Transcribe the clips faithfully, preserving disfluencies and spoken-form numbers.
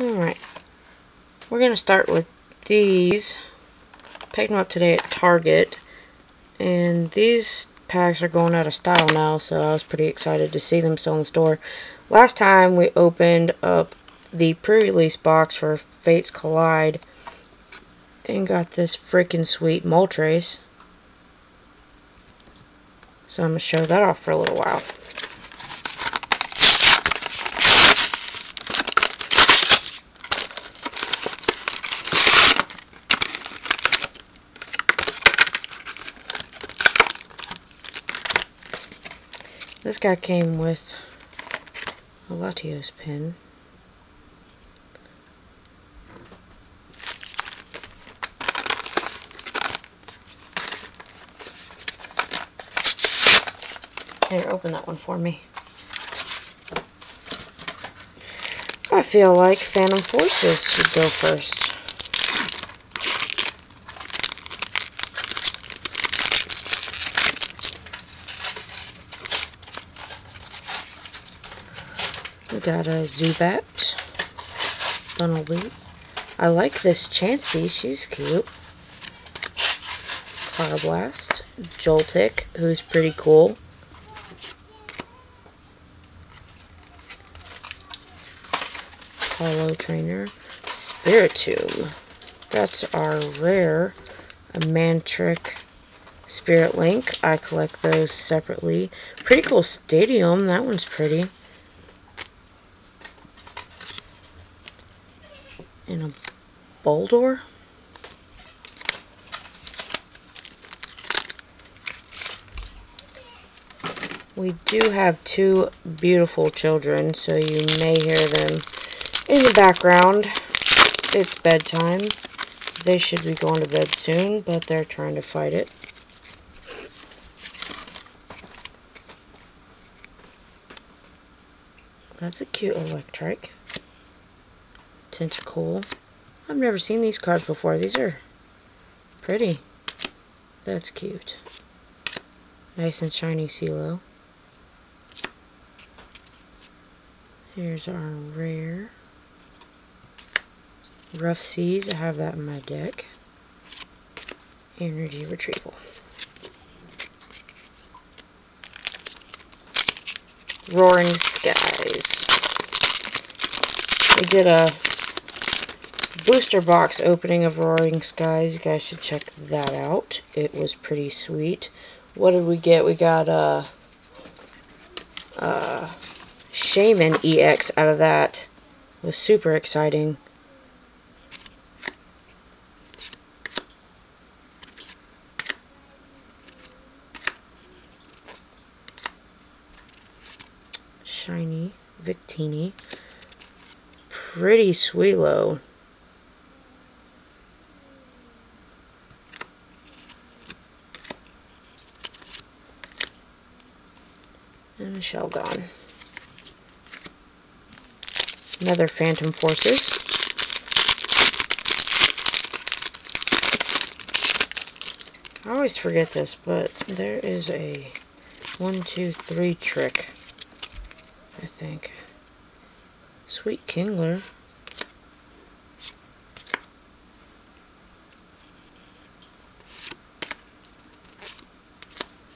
Alright, we're going to start with these. Picked them up today at Target, and these packs are going out of style now, so I was pretty excited to see them still in the store. Last time we opened up the pre-release box for Fates Collide and got this freaking sweet Moltres. So I'm going to show that off for a little while. This guy came with a Latios pin. Here, open that one for me. I feel like Phantom Forces should go first. We got a Zubat, Bunnelby. I like this Chansey, she's cute. Cloudblast, Joltik, who's pretty cool. Celo Trainer, Spiritomb. That's our rare, a Mantric, Spirit Link. I collect those separately. Pretty cool Stadium, that one's pretty. In a Boulder. We do have two beautiful children, so you may hear them in the background. It's bedtime. They should be going to bed soon, but they're trying to fight it. That's a cute Electric. Tentacool. I've never seen these cards before. These are pretty. That's cute. Nice and shiny Celo. Here's our rare. Rough Seas. I have that in my deck. Energy Retrieval. Roaring Skies. We did a booster box opening of Roaring Skies. You guys should check that out. It was pretty sweet. What did we get? We got a, a Shaman E X out of that. It was super exciting. Shiny Victini. Pretty Celo. And shell gone. Another Phantom Forces. I always forget this, but there is a one, two, three trick, I think. Sweet Kingler.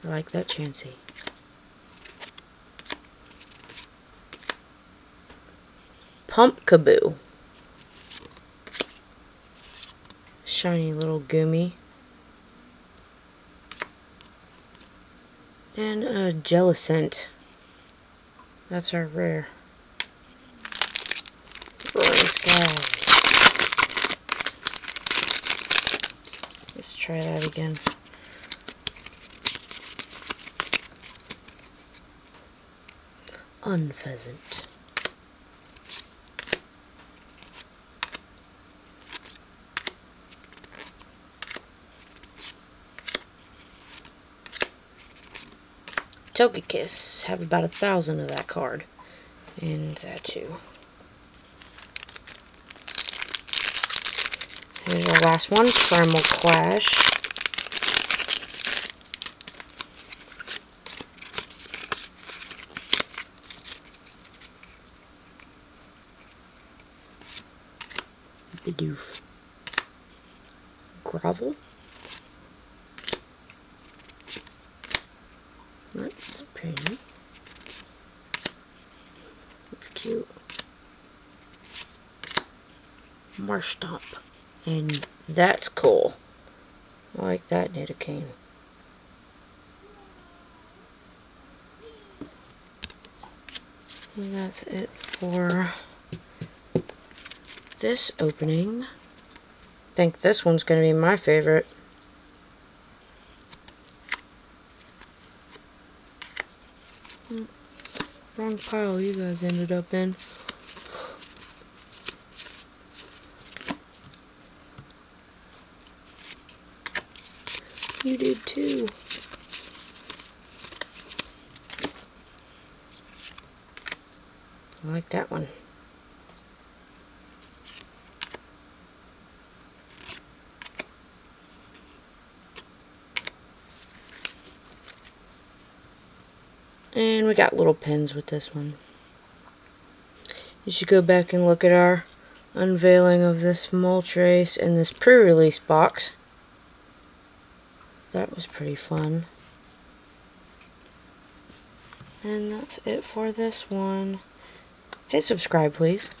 I like that Chansey. Pump Kaboo. Shiny little Goomy. And a Jellicent. That's our rare. Roaring Skies. Let's try that again. Unpheasant. Togekiss. Have about a thousand of that card. And that too. Here's our last one, Primal Clash. Bidoof. Gravel. That's pretty. That's cute. Marshtop. And that's cool. I like that Nidoking. And that's it for this opening. I think this one's going to be my favorite. Wrong pile you guys ended up in. You did too. I like that one. And we got little pins with this one. You should go back and look at our unveiling of this Moltres in this pre-release box. That was pretty fun. And that's it for this one. Hit subscribe, please.